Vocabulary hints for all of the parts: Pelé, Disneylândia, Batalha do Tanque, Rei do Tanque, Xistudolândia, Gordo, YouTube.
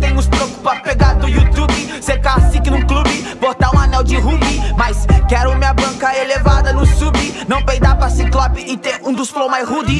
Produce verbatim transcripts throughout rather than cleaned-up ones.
tenho os trocos pra pegar do YouTube. Ser cacique num clube, botar um anel de rubi. Mas quero minha banca elevada no sub. Não peidar pra ciclope e ter um dos flow mais rude.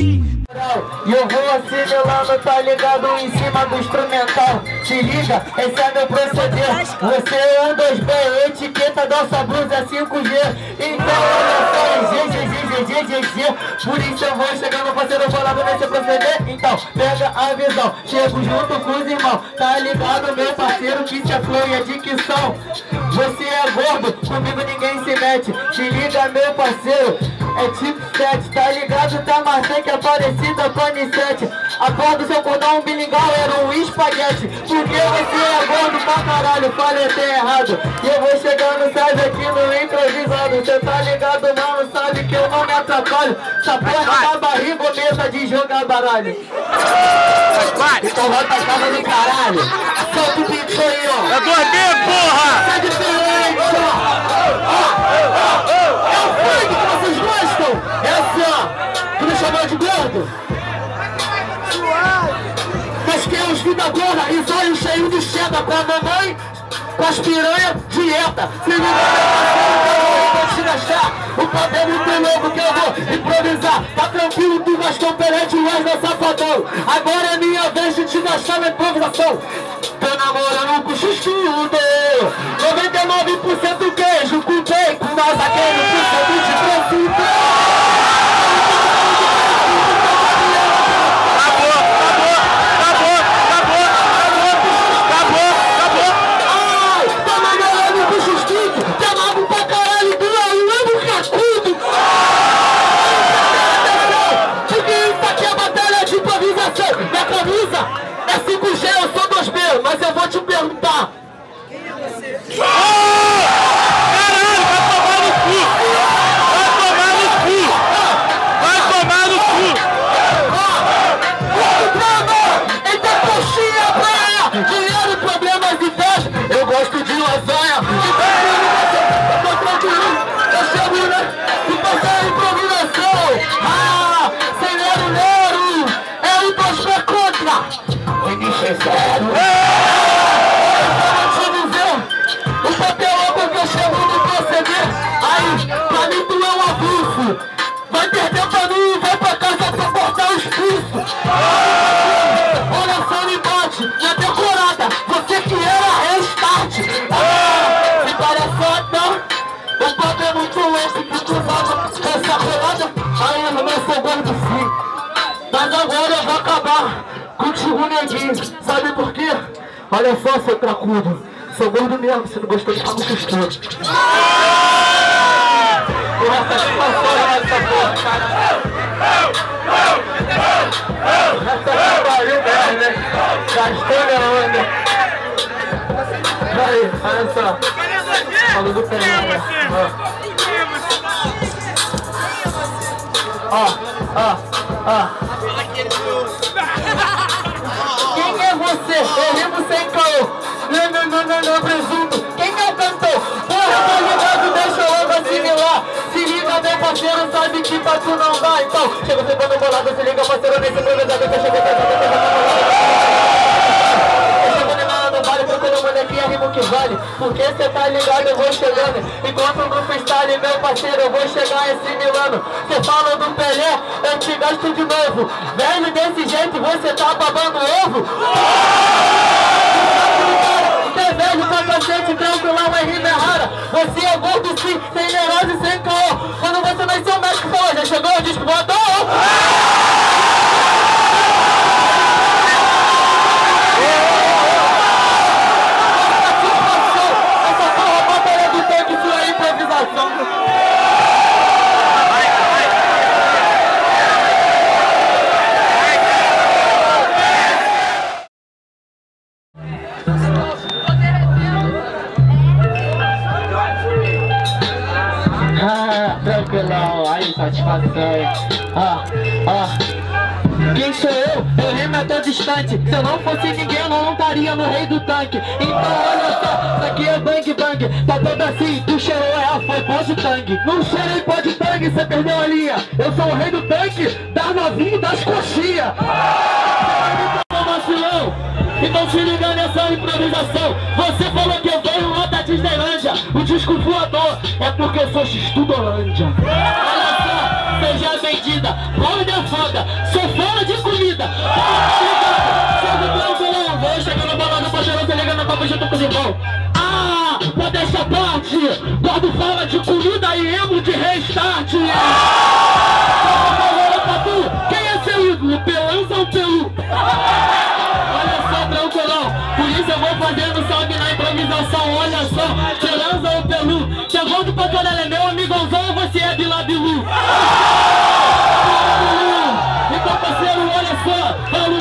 E eu vou assimilando, tá ligado, em cima do instrumental. Te liga, esse é meu proceder. Você é um dos B, etiqueta, nossa blusa cinco G. Então olha só, G G G. Por isso eu vou chegando, parceiro, eu vou lá pra ver se proceder. Então, pega a visão, chego junto com os irmãos. Tá ligado, meu parceiro, que te aflora a dicção. Você é gordo, comigo ninguém se mete. Te liga, meu parceiro, é tipo sete. Tá ligado, tá maçã que é parecida com anisete. A cor do seu cordão umbilical era um espaguete. Porque você é gordo pra caralho, falei até errado. E eu vou chegando, sabe, aqui no improvisado. Cê tá ligado, mano, sabe que eu não me atrapalho. Essa porra da barriga ou mesa de jogar baralho. Então vai pra casa do caralho. Solta o pinto aí, ó. É gordinho, porra! Tá diferente, ó. É o funk que vocês gostam. É assim, ó. Tu me chamou de gordo? Casqueiros, vida gorda e sonho cheio de cheddar. Pra mamãe, pras piranha, dieta. Se me o poder muito louco que eu vou improvisar. Tá tranquilo, tu mais competente, mas não safadão. Agora é minha vez de te gastar na improvisação. Tô namorando com chuchudo, noventa e nove por cento queijo com bacon, mas aquele por cento de presunto. Sabe por quê? Olha só, seu cracudo. Sou gordo mesmo, se não gostou de ficar muito estudo. Eu satisfação nessa porra, cara. Essa trabalhou mesmo, né? Gastou minha onda. Aí, olha só. Falou do pé, né? Ó, ó, ó. Eu vivo sem caô, não, não, não, não, não, presunto. Quem é o cantor? Porra, tá ligado, deixa eu logo assimilar. Se liga, meu parceiro, sabe que pra tu não vai. Então, chega você dando bolada, se liga, parceiro, nesse improvisado. Eu cheguei pra você, eu chego de mala no vale, procura bonequinha, rimo que vale. Porque cê tá ligado, eu vou chegando. Enquanto no freestyle, meu parceiro, eu vou chegar assimilando. Cê fala do Pelé, eu te gasto de novo. Velho, desse jeito, você tá babando ovo. Cacete branco lá, mas rima é rara. Você é gordo sim, sem neurose e sem caô. Quando você nasceu, o médico falou: já chegou o disco voador. Essa porra batalha do tanque foi a improvisação. Ah, ah. Quem sou eu? Eu rimo até distante. Se eu não fosse ninguém, eu não estaria no rei do tanque. Então olha só, isso aqui é bang bang. Tá todo assim, tu cheirou ela, foi pó de tangue. Não cheirei pó de tangue, cê perdeu a linha. Eu sou o rei do tanque, das novinhas e das coxinhas. Ah! Então se liga nessa improvisação. Você falou que eu ganho lá da Disneylândia. O disco voador é porque eu sou Xistudolândia. Olha só, seja vendida, foda é foda, sou fora de comida. Foda, foda, foda, vou chegar na balada, pra geral, se liga na copa junto com os irmãos. Ah, pra dessa parte, Gordo fala de comida e emo de restart. Quem é seu ídolo? Pelança ou pelu? Fazendo salve na improvisação, olha só, Pelanza ou Pelu, se é Gordo pra caralho, é meu amigãozão ou você é Bilabilu? Então parceiro, olha só, Paulo...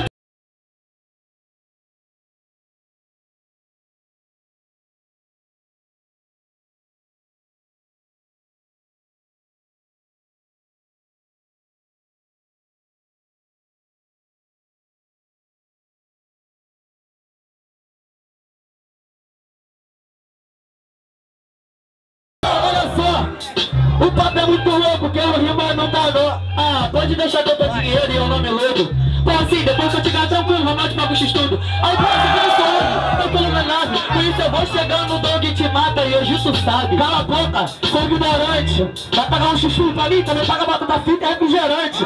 O papo é muito louco, quero rimar, não tá nó. Ah, pode deixar que eu tô dinheiro e eu não me lembro. Pô, assim, depois que eu te ganhar tranquilo, vamos lá de papo x-tudo. Aí pô, se eu sou eu, eu tô iluminado. Por isso eu vou chegando, o dog te mata e hoje tu sabe. Cala a boca, sou ignorante. Vai pagar um chuchu pra mim, também paga a bota da fita e refrigerante.